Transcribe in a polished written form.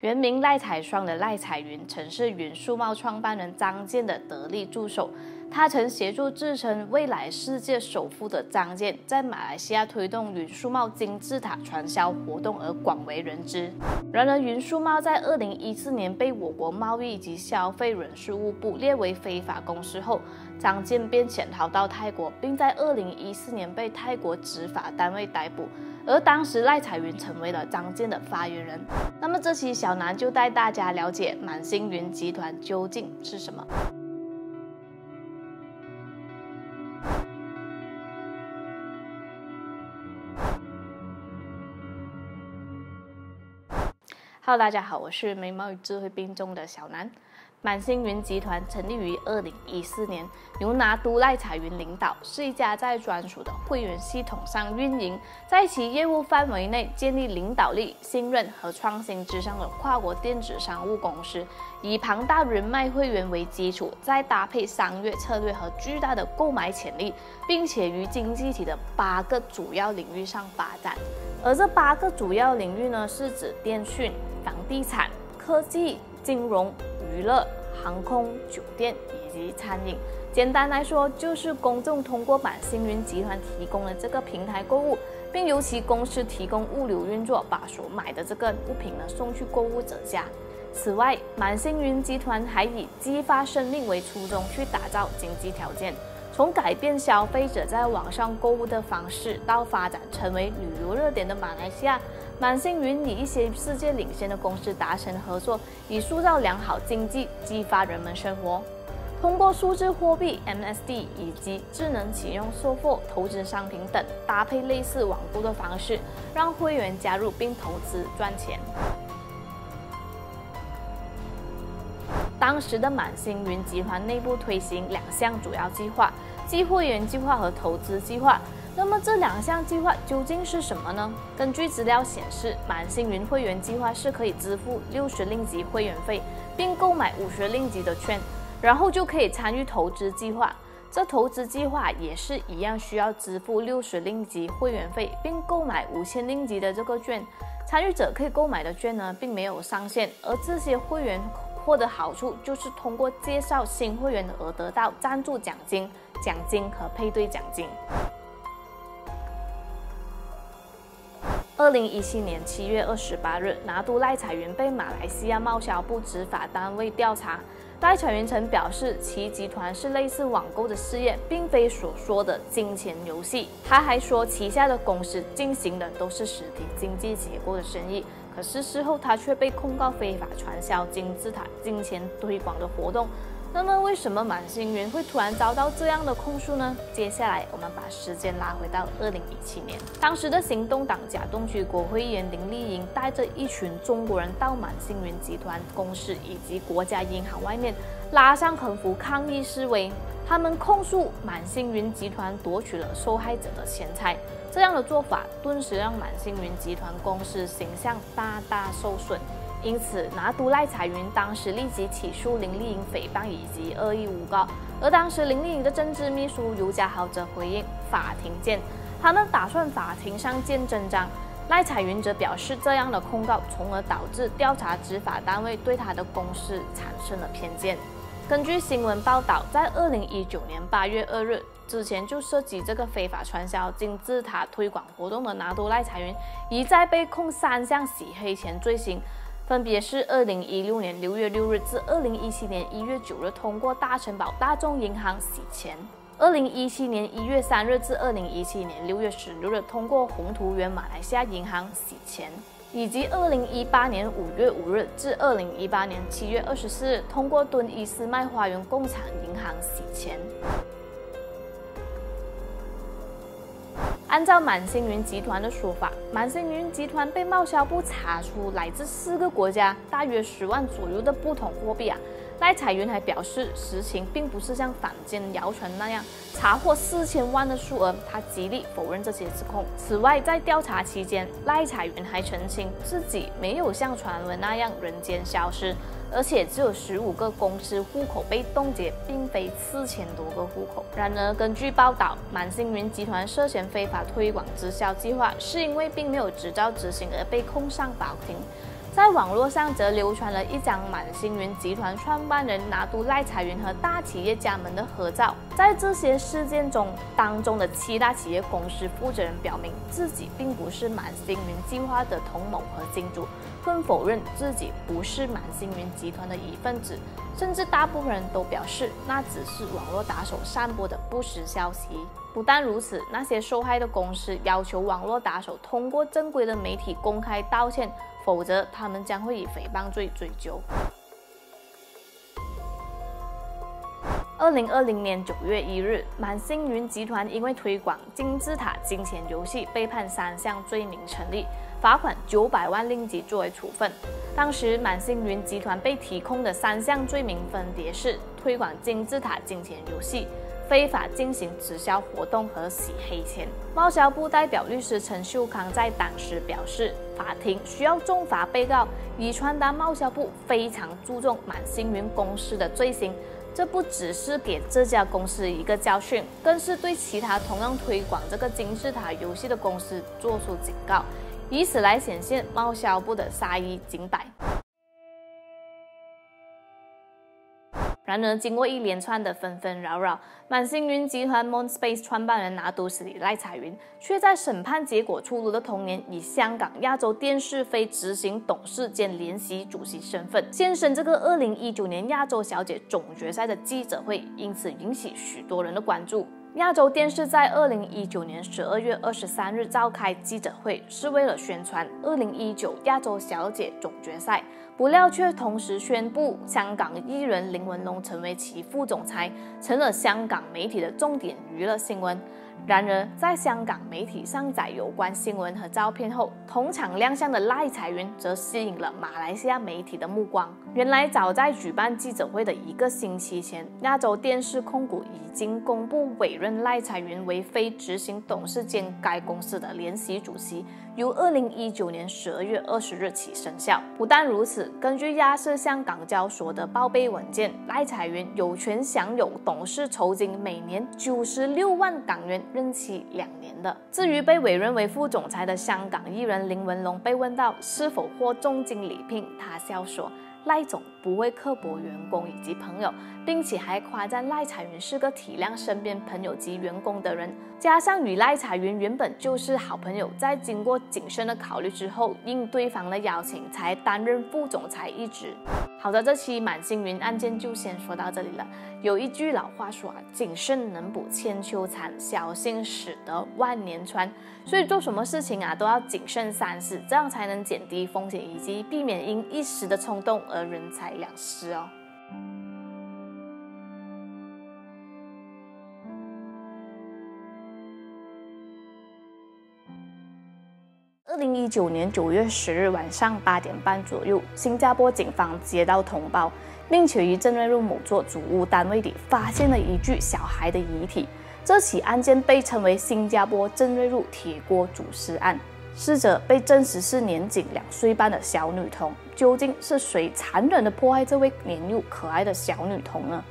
原名赖彩霜的赖彩云曾是云数贸创办人张健的得力助手，他曾协助自称未来世界首富的张健在马来西亚推动云数贸金字塔传销活动而广为人知。然而，云数贸在2014年被我国贸易及消费人事务部列为非法公司后，张健便潜逃到泰国，并在2014年被泰国执法单位逮捕。 而当时赖彩云成为了张健的发言人。那么这期小南就带大家了解满星云集团究竟是什么。Hello， 大家好，我是眉毛与智慧并重的小南。满星云集团成立于2014年，由拿督赖彩云领导，是一家在专属的会员系统上运营，在其业务范围内建立领导力、信任和创新之上的跨国电子商务公司，以庞大人脉会员为基础，再搭配商业策略和巨大的购买潜力，并且于经济体的8个主要领域上发展。而这8个主要领域呢，是指电讯、房地产、科技、金融、 娱乐、航空、酒店以及餐饮，简单来说，就是公众通过满星云集团提供的这个平台购物，并由其公司提供物流运作，把所买的这个物品呢送去购物者家。此外，满星云集团还以激发生命为初衷去打造经济条件，从改变消费者在网上购物的方式，到发展成为旅游热点的马来西亚。 满星云与一些世界领先的公司达成合作，以塑造良好经济，激发人们生活。通过数字货币 MSD 以及智能启用售货、投资商品等，搭配类似网购的方式，让会员加入并投资赚钱。 当时的满星云集团内部推行2项主要计划，即会员计划和投资计划。那么这2项计划究竟是什么呢？根据资料显示，满星云会员计划是可以支付60令吉会员费，并购买50令吉的券，然后就可以参与投资计划。这投资计划也是一样，需要支付60令吉会员费，并购买5000令吉的这个券。参与者可以购买的券呢，并没有上限，而这些会员 获得好处就是通过介绍新会员而得到赞助奖金、奖金和配对奖金。2017年7月28日，拿督赖彩云被马来西亚贸消部执法单位调查。赖彩云曾表示，其集团是类似网购的事业，并非所说的金钱游戏。他还说，旗下的公司进行的都是实体经济结构的生意。 可是事后，他却被控告非法传销金字塔金钱推广的活动。那么，为什么满星云会突然遭到这样的控诉呢？接下来，我们把时间拉回到2017年，当时的行动党甲东区国会议员林丽莹带着一群中国人到满星云集团公司以及国家银行外面拉上横幅抗议示威。 他们控诉满星云集团夺取了受害者的钱财，这样的做法顿时让满星云集团公司形象大大受损。因此，拿督赖彩云当时立即起诉林丽莹诽谤以及恶意诬告。而当时林丽莹的政治秘书尤家豪则回应：“法庭见。”他们打算法庭上见真章。赖彩云则表示这样的控告，从而导致调查执法单位对他的公司产生了偏见。 根据新闻报道，在2019年8月2日之前就涉及这个非法传销金字塔推广活动的拿督赖彩云，一再被控3项洗黑钱罪行，分别是2016年6月6日至2017年1月9日通过大城堡大众银行洗钱，2017年1月3日至2017年6月16日通过宏图源马来西亚银行洗钱。 以及2018年5月5日至2018年7月24日，通过敦伊斯麦花园共产银行洗钱。按照满星云集团的说法，满星云集团被贸消部查出来自4个国家，大约10万左右的不同货币啊。赖彩云还表示，实情并不是像坊间谣传那样查获4000万的数额，他极力否认这些指控。此外，在调查期间，赖彩云还澄清自己没有像传闻那样人间消失，而且只有15个公司户口被冻结，并非4000多个户口。然而，根据报道，满星云集团涉嫌非法 推广直销计划，是因为并没有执照执行而被控上法庭。在网络上则流传了一张满星云集团创办人拿督赖彩云和大企业家们的合照。在这些事件当中的7大企业公司负责人表明自己并不是满星云计划的同谋和金主，更否认自己不是满星云集团的一份子，甚至大部分人都表示那只是网络打手散播的不实消息。不但如此，那些受害的公司要求网络打手通过正规的媒体公开道歉。 否则，他们将会以诽谤罪追究。2020年9月1日，满星云集团因为推广金字塔金钱游戏被判3项罪名成立，罚款900万令吉作为处分。当时，满星云集团被提控的3项罪名分别是推广金字塔金钱游戏、 非法进行直销活动和洗黑钱。贸消部代表律师陈秀康在当时表示，法庭需要重罚被告，以传达贸消部非常注重满星云公司的罪行。这不只是给这家公司一个教训，更是对其他同样推广这个金字塔游戏的公司做出警告，以此来显现贸消部的杀一儆百。 然而，经过一连串的纷纷扰扰，满星云集团 MoonSpace 创办人拿督死里赖彩云却在审判结果出炉的同年，以香港亚洲电视非执行董事兼联席主席身份现身这个2019年亚洲小姐总决赛的记者会，因此引起许多人的关注。 亚洲电视在2019年12月23日召开记者会，是为了宣传2019亚洲小姐总决赛。不料却同时宣布，香港艺人林文龙成为其副总裁，成了香港媒体的重点娱乐新闻。然而，在香港媒体上载有关新闻和照片后，同场亮相的赖彩云则吸引了马来西亚媒体的目光。原来，早在举办记者会的1个星期前，亚洲电视控股已经公布委任赖彩云为非执行董事兼该公司的联席主席，由2019年12月20日起生效。不但如此，根据亚视向港交所的报备文件，赖彩云有权享有董事酬金每年96万港元。 任期2年的。至于被委任为副总裁的香港艺人林文龙被问到是否获重金礼聘，他笑说：“赖总不会刻薄员工以及朋友，并且还夸赞赖彩云是个体谅身边朋友及员工的人。加上与赖彩云原本就是好朋友，在经过谨慎的考虑之后，应对方的邀请才担任副总裁一职。”好的，这期满星云案件就先说到这里了。有一句老话说啊，谨慎能补千秋残，小心驶得万年船。所以做什么事情啊，都要谨慎3思，这样才能减低风险以及避免因一时的冲动而人财两失哦。2019年9月10日晚上8点半左右，新加坡警方接到通报，并且于镇内路某座祖屋单位里发现了一具小孩的遗体。这起案件被称为新加坡镇内路铁锅煮尸案。死者被证实是年仅2岁半的小女童，究竟是谁残忍地迫害这位年幼可爱的小女童呢？